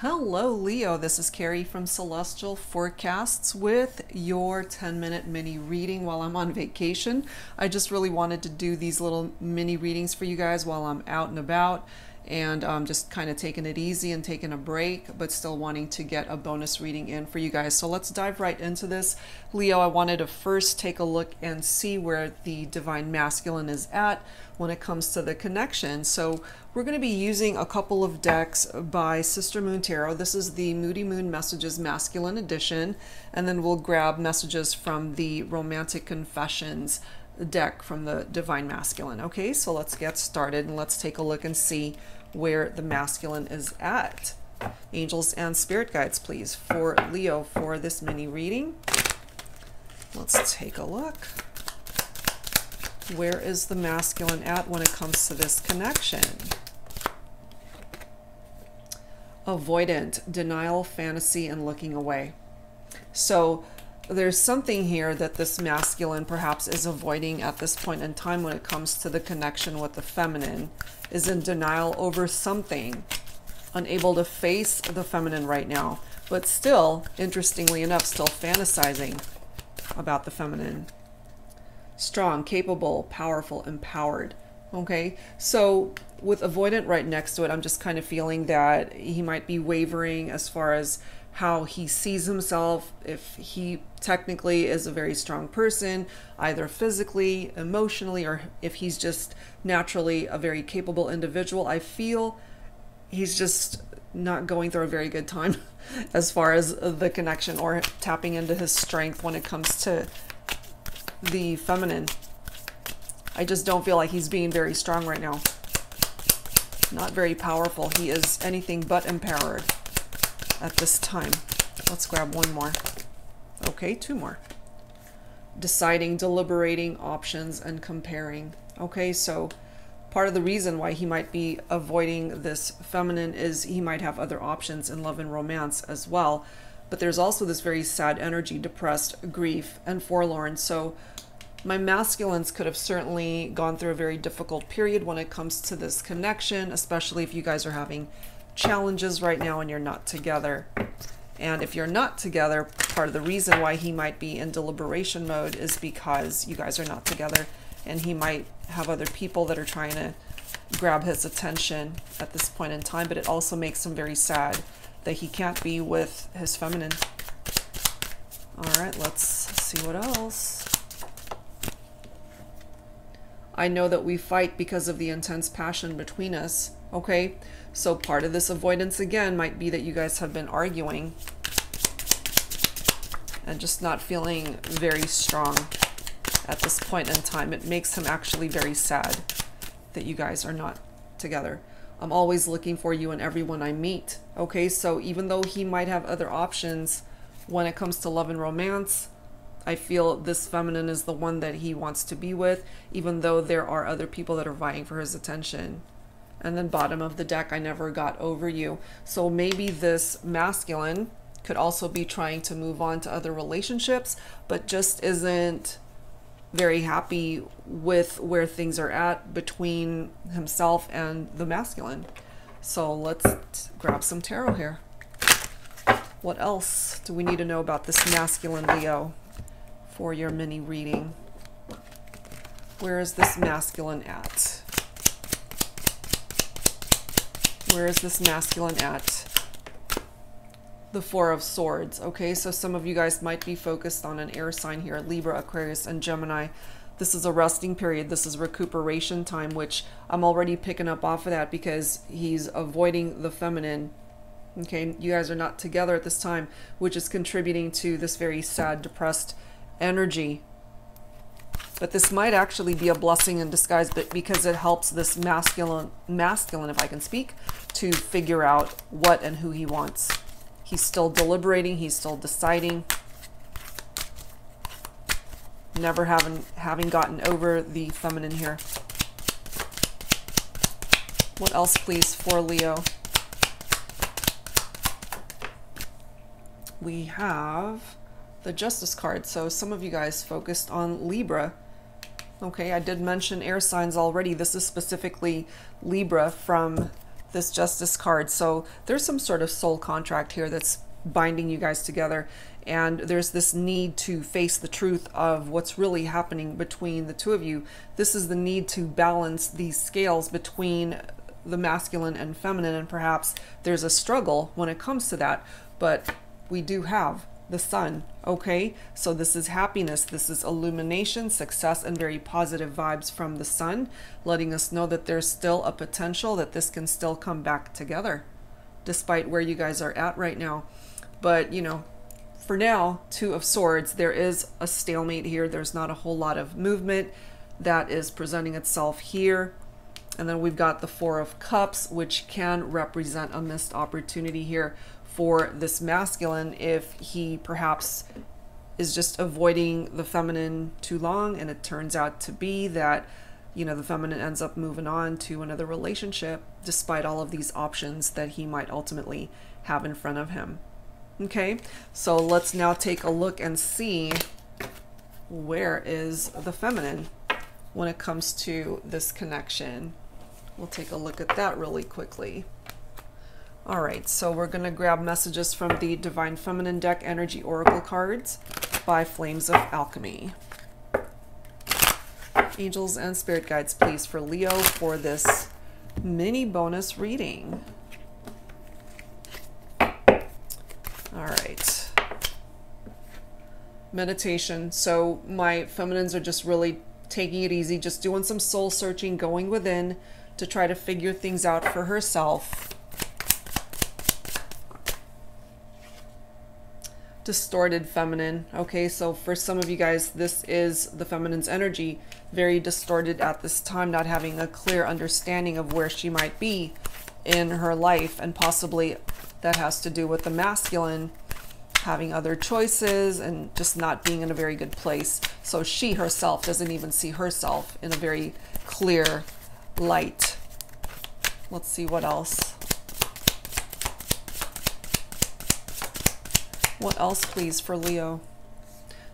Hello Leo, this is Carrie from Celestial Forecasts with your 10-minute mini reading while I'm on vacation. I just really wanted to do these little mini readings for you guys while I'm out and about and just kind of taking it easy and taking a break, but still wanting to get a bonus reading in for you guys. So let's dive right into this. Leo, I wanted to first take a look and see where the Divine Masculine is at when it comes to the connection. So we're going to be using a couple of decks by Sister Moon Tarot. This is the Moody Moon Messages Masculine Edition, and then we'll grab messages from the Romantic Confessions deck from the Divine Masculine. Okay, so let's get started and let's take a look and see where the Masculine is at. Angels and Spirit Guides, please, for Leo for this mini reading. Let's take a look. Where is the Masculine at when it comes to this connection? Avoidant, denial, fantasy, and looking away. So there's something here that this Masculine perhaps is avoiding at this point in time when it comes to the connection with the Feminine, is in denial over something, unable to face the Feminine right now, but still, interestingly enough, still fantasizing about the Feminine. Strong, capable, powerful, empowered. Okay, so with avoidant right next to it, I'm just kind of feeling that he might be wavering as far as how he sees himself, if he technically is a very strong person, either physically, emotionally, or if he's just naturally a very capable individual. I feel he's just not going through a very good time as far as the connection or tapping into his strength when it comes to the Feminine. I just don't feel like he's being very strong right now. Not very powerful. He is anything but empowered at this time. Let's grab one more. Okay, two more. Deciding, deliberating, options, and comparing. Okay, so part of the reason why he might be avoiding this Feminine is he might have other options in love and romance as well. But there's also this very sad energy, depressed, grief, and forlorn. So my Masculines could have certainly gone through a very difficult period when it comes to this connection, especially if you guys are having challenges right now and you're not together. And if you're not together, part of the reason why he might be in deliberation mode is because you guys are not together, and he might have other people that are trying to grab his attention at this point in time. But it also makes him very sad that he can't be with his Feminine. All right, let's see what else. I know that we fight because of the intense passion between us. Okay, so part of this avoidance again might be that you guys have been arguing and just not feeling very strong at this point in time. It makes him actually very sad that you guys are not together. I'm always looking for you in everyone I meet. Okay, so even though he might have other options when it comes to love and romance, I feel this Feminine is the one that he wants to be with, even though there are other people that are vying for his attention. And then bottom of the deck, I never got over you. So maybe this Masculine could also be trying to move on to other relationships, but just isn't very happy with where things are at between himself and the Masculine. So let's grab some tarot here. What else do we need to know about this Masculine, Leo, for your mini reading? Where is this Masculine at? Where is this Masculine at? The Four of Swords. Okay, so some of you guys might be focused on an air sign here, Libra, Aquarius, and Gemini. This is a resting period. This is recuperation time, which I'm already picking up off of that because he's avoiding the Feminine. Okay, you guys are not together at this time, which is contributing to this very sad, depressed energy. But this might actually be a blessing in disguise, but because it helps this masculine, if I can speak, to figure out what and who he wants. He's still deliberating. He's still deciding. Never having gotten over the Feminine here. What else, please, for Leo? We have the Justice card. So some of you guys focused on Libra. Okay, I did mention air signs already. This is specifically Libra from this Justice card. So there's some sort of soul contract here that's binding you guys together, and there's this need to face the truth of what's really happening between the two of you. This is the need to balance these scales between the masculine and feminine, and perhaps there's a struggle when it comes to that, but we do have the sun. Okay, so this is happiness, this is illumination, success, and very positive vibes from the sun, letting us know that there's still a potential that this can still come back together despite where you guys are at right now. But you know, for now, Two of Swords, there is a stalemate here. There's not a whole lot of movement that is presenting itself here. And then we've got the Four of Cups, which can represent a missed opportunity here for this masculine if he perhaps is just avoiding the feminine too long, and it turns out to be that, you know, the feminine ends up moving on to another relationship despite all of these options that he might ultimately have in front of him. Okay, so let's now take a look and see where is the feminine when it comes to this connection. We'll take a look at that really quickly. All right, so we're going to grab messages from the Divine Feminine Deck Energy Oracle Cards by Flames of Alchemy. Angels and Spirit Guides, please, for Leo for this mini bonus reading. All right. Meditation. So my feminines are just really taking it easy, just doing some soul searching, going within to try to figure things out for herself. Distorted feminine. Okay, so for some of you guys, this is the feminine's energy, very distorted at this time, not having a clear understanding of where she might be in her life, and possibly that has to do with the masculine having other choices and just not being in a very good place. So she herself doesn't even see herself in a very clear light. Let's see what else. What else, please, for Leo?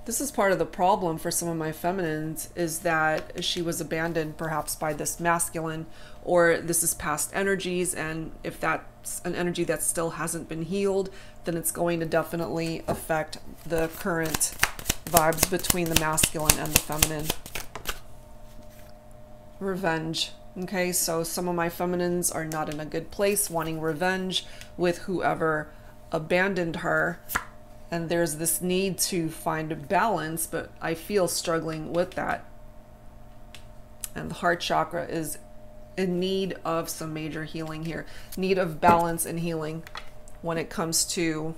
This is part of the problem for some of my feminines, is that she was abandoned perhaps by this masculine, or this is past energies, and if that's an energy that still hasn't been healed, then it's going to definitely affect the current vibes between the masculine and the feminine. Revenge. Okay, so some of my feminines are not in a good place, wanting revenge with whoever abandoned her. And there's this need to find a balance, but I feel struggling with that. And the heart chakra is in need of some major healing here. Need of balance and healing when it comes to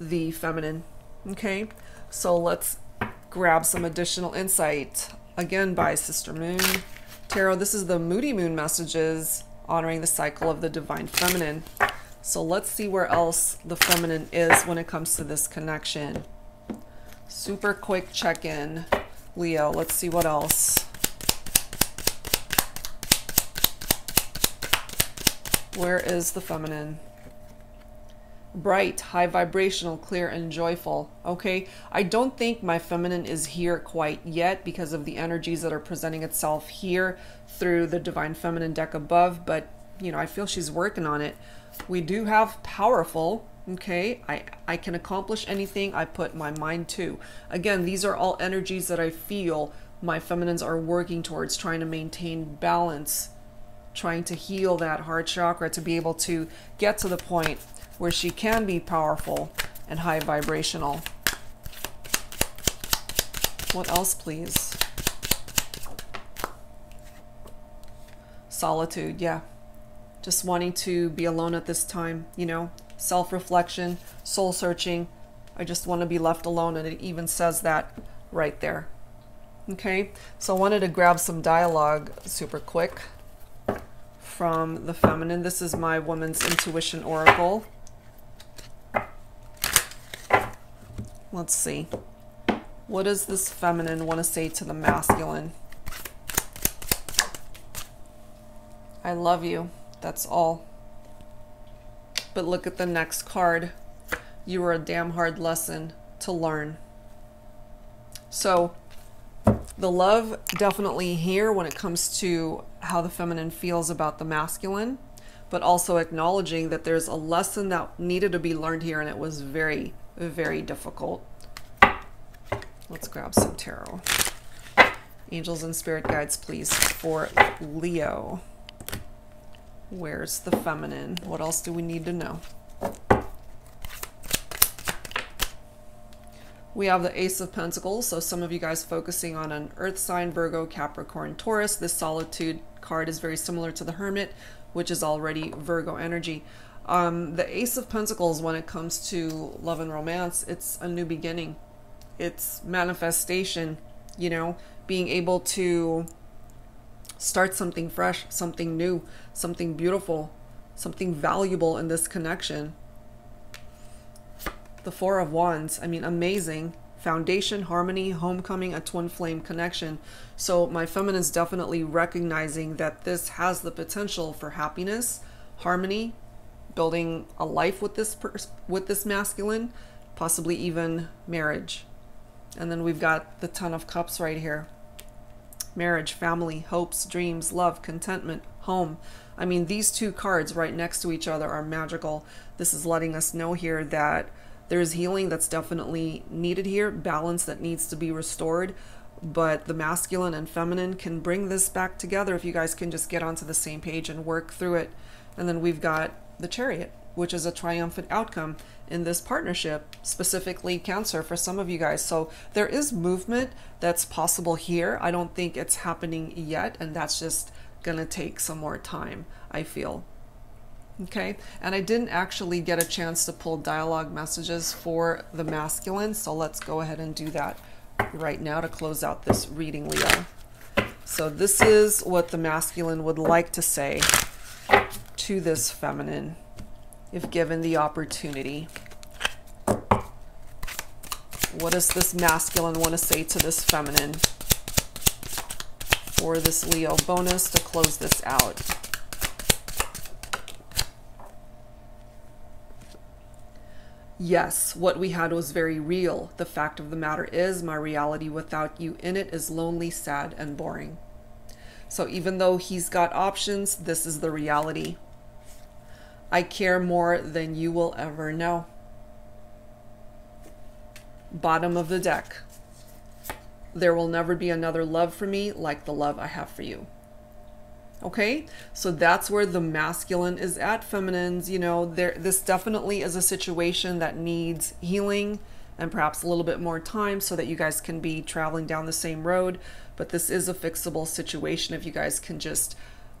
the feminine. Okay, so let's grab some additional insight. Again, by Sister Moon Tarot. This is the Moody Moon Messages, honoring the cycle of the Divine Feminine. So let's see where else the feminine is when it comes to this connection. Super quick check-in, Leo. Let's see what else. Where is the feminine? Bright, high vibrational, clear, and joyful. Okay, I don't think my feminine is here quite yet because of the energies that are presenting itself here through the Divine Feminine deck above, but you know, I feel she's working on it. We do have powerful. Okay, I can accomplish anything I put my mind to. Again, these are all energies that I feel my feminines are working towards, trying to maintain balance, trying to heal that heart chakra to be able to get to the point where she can be powerful and high vibrational. What else, please? Solitude. Yeah, just wanting to be alone at this time, you know, self-reflection, soul searching. I just want to be left alone, and it even says that right there. Okay, so I wanted to grab some dialogue super quick from the feminine. This is my Woman's Intuition Oracle. Let's see. What does this feminine want to say to the masculine? I love you. That's all. But look at the next card. You were a damn hard lesson to learn. So the love definitely here when it comes to how the feminine feels about the masculine, but also acknowledging that there's a lesson that needed to be learned here, and it was very, very difficult. Let's grab some tarot. Angels and spirit guides, please, for Leo. Where's the feminine? What else do we need to know? We have the Ace of Pentacles, so some of you guys focusing on an Earth sign, Virgo, Capricorn, Taurus. This Solitude card is very similar to the Hermit, which is already Virgo energy. The Ace of Pentacles, when it comes to love and romance, it's a new beginning. It's manifestation, you know, being able to start something fresh, something new, something beautiful, something valuable in this connection. The Four of Wands, I mean, amazing. Foundation, harmony, homecoming, a twin flame connection. So my feminine is definitely recognizing that this has the potential for happiness, harmony, building a life with this masculine, possibly even marriage. And then we've got the Ten of Cups right here. Marriage, family, hopes, dreams, love, contentment, home. I mean, these two cards right next to each other are magical. This is letting us know here that there's healing that's definitely needed here, balance that needs to be restored, but the masculine and feminine can bring this back together if you guys can just get onto the same page and work through it. And then we've got the Chariot, which is a triumphant outcome in this partnership, specifically Cancer for some of you guys. So there is movement that's possible here. I don't think it's happening yet, and that's just gonna take some more time, I feel. Okay, and I didn't actually get a chance to pull dialogue messages for the masculine, so let's go ahead and do that right now to close out this reading, Leo. So this is what the masculine would like to say to this feminine if given the opportunity. What does this masculine want to say to this feminine for this Leo bonus to close this out? Yes, what we had was very real. The fact of the matter is, my reality without you in it is lonely, sad, and boring. So even though he's got options, this is the reality. I care more than you will ever know. Bottom of the deck. There will never be another love for me like the love I have for you. Okay, so that's where the masculine is at, feminines. You know, this definitely is a situation that needs healing and perhaps a little bit more time so that you guys can be traveling down the same road. But this is a fixable situation if you guys can just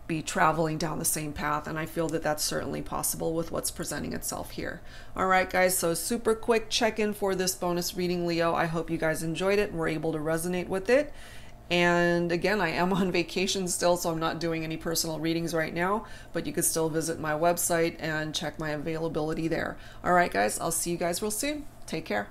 be traveling down the same path. And I feel that that's certainly possible with what's presenting itself here. All right, guys, so super quick check-in for this bonus reading, Leo. I hope you guys enjoyed it and were able to resonate with it. And again, I am on vacation still, so I'm not doing any personal readings right now, but you could still visit my website and check my availability there. All right, guys, I'll see you guys real soon. Take care.